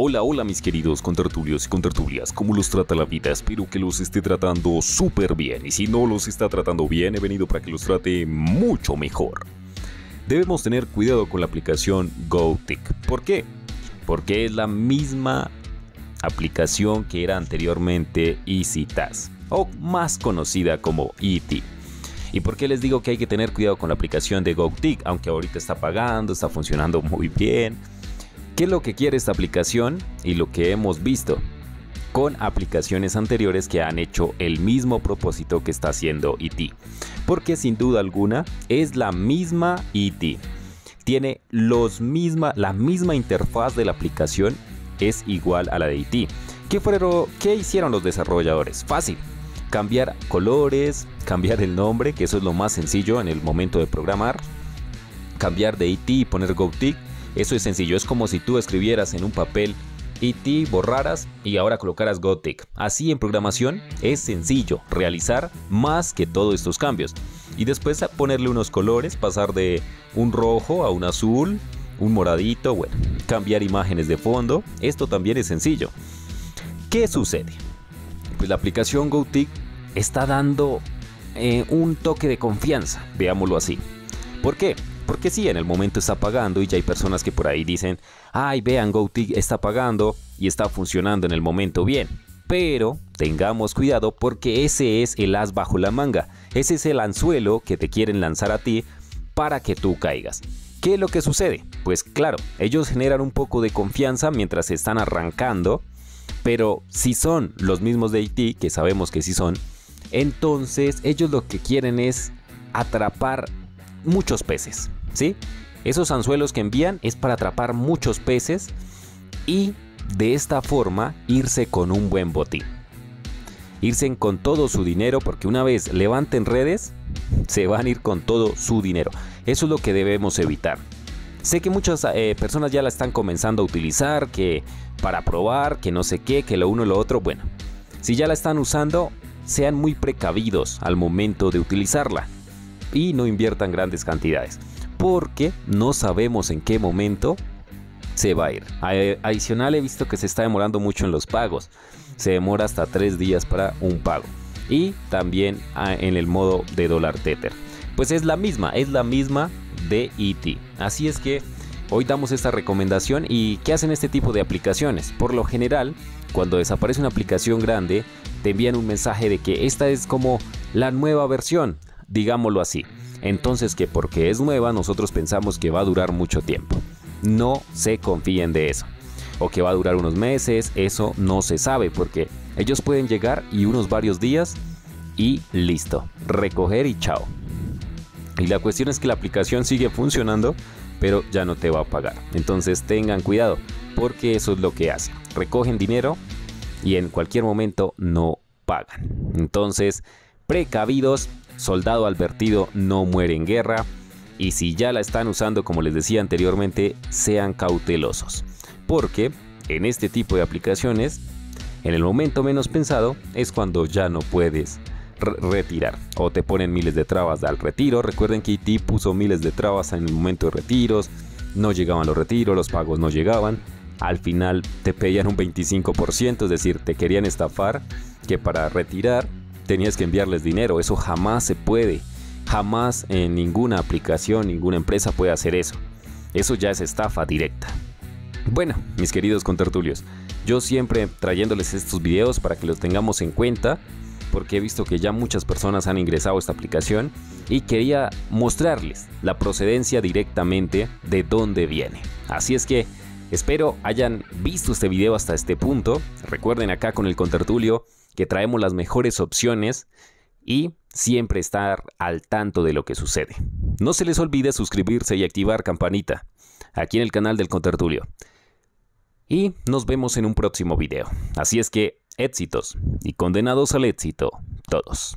Hola, hola mis queridos contertulios y contertulias, ¿cómo los trata la vida? Espero que los esté tratando súper bien, y si no los está tratando bien, he venido para que los trate mucho mejor. Debemos tener cuidado con la aplicación Gotik. ¿Por qué? Porque es la misma aplicación que era anteriormente EasyTask, o más conocida como ET. ¿Y por qué les digo que hay que tener cuidado con la aplicación de Gotik? Aunque ahorita está pagando, está funcionando muy bien. ¿Qué es lo que quiere esta aplicación y lo que hemos visto con aplicaciones anteriores que han hecho el mismo propósito que está haciendo ET? Porque sin duda alguna es la misma ET. Tiene la misma interfaz de la aplicación, es igual a la de ET. ¿Qué hicieron los desarrolladores? Fácil. Cambiar colores, cambiar el nombre, que eso es lo más sencillo en el momento de programar. Cambiar de ET y poner Gotik. Eso es sencillo, es como si tú escribieras en un papel ET, borraras y ahora colocaras Gotik. Así en programación es sencillo realizar más que todos estos cambios. Y después ponerle unos colores, pasar de un rojo a un azul, un moradito, bueno, cambiar imágenes de fondo. Esto también es sencillo. ¿Qué sucede? Pues la aplicación Gotik está dando un toque de confianza, veámoslo así. ¿Por qué? Porque sí, en el momento está pagando y ya hay personas que por ahí dicen, ay, vean, Gotik está pagando y está funcionando en el momento bien. Pero tengamos cuidado porque ese es el as bajo la manga. Ese es el anzuelo que te quieren lanzar a ti para que tú caigas. ¿Qué es lo que sucede? Pues claro, ellos generan un poco de confianza mientras están arrancando. Pero si son los mismos de ET, que sabemos que sí son, entonces ellos lo que quieren es atrapar muchos peces. ¿Sí? Esos anzuelos que envían es para atrapar muchos peces y de esta forma irse con un buen botín. Irse con todo su dinero, porque una vez levanten redes, se van a ir con todo su dinero. Eso es lo que debemos evitar. Sé que muchas personas ya la están comenzando a utilizar, que para probar, que no sé qué, que lo uno y lo otro. Bueno, si ya la están usando, sean muy precavidos al momento de utilizarla. Y no inviertan grandes cantidades, porque no sabemos en qué momento se va a ir. Adicional, he visto que se está demorando mucho en los pagos. Se demora hasta 3 días para un pago. Y también en el modo de dólar tether. Pues es la misma de ET. Así es que hoy damos esta recomendación. ¿Y qué hacen este tipo de aplicaciones? Por lo general, cuando desaparece una aplicación grande, te envían un mensaje de que esta es como la nueva versión, digámoslo así. Entonces, que porque es nueva nosotros pensamos que va a durar mucho tiempo. No se confíen de eso, o que va a durar unos meses. Eso no se sabe, porque ellos pueden llegar y unos varios días y listo, recoger y chao. Y la cuestión es que la aplicación sigue funcionando, pero ya no te va a pagar. Entonces tengan cuidado, porque eso es lo que hacen. Recogen dinero y en cualquier momento no pagan. Entonces, precavidos. Soldado advertido no muere en guerra. Y si ya la están usando, como les decía anteriormente, sean cautelosos, porque en este tipo de aplicaciones, en el momento menos pensado, es cuando ya no puedes retirar, o te ponen miles de trabas al retiro. Recuerden que ET puso miles de trabas en el momento de retiros. No llegaban los retiros, los pagos no llegaban. Al final te pedían un 25%, es decir, te querían estafar que para retirar tenías que enviarles dinero. Eso jamás se puede, jamás en ninguna aplicación, ninguna empresa puede hacer eso. Eso ya es estafa directa. Bueno, mis queridos contertulios, yo siempre trayéndoles estos videos para que los tengamos en cuenta, porque he visto que ya muchas personas han ingresado a esta aplicación y quería mostrarles la procedencia directamente de dónde viene. Así es que espero hayan visto este video hasta este punto. Recuerden acá con el contertulio que traemos las mejores opciones y siempre estar al tanto de lo que sucede. No se les olvide suscribirse y activar campanita aquí en el canal del contertulio. Y nos vemos en un próximo video. Así es que éxitos y condenados al éxito todos.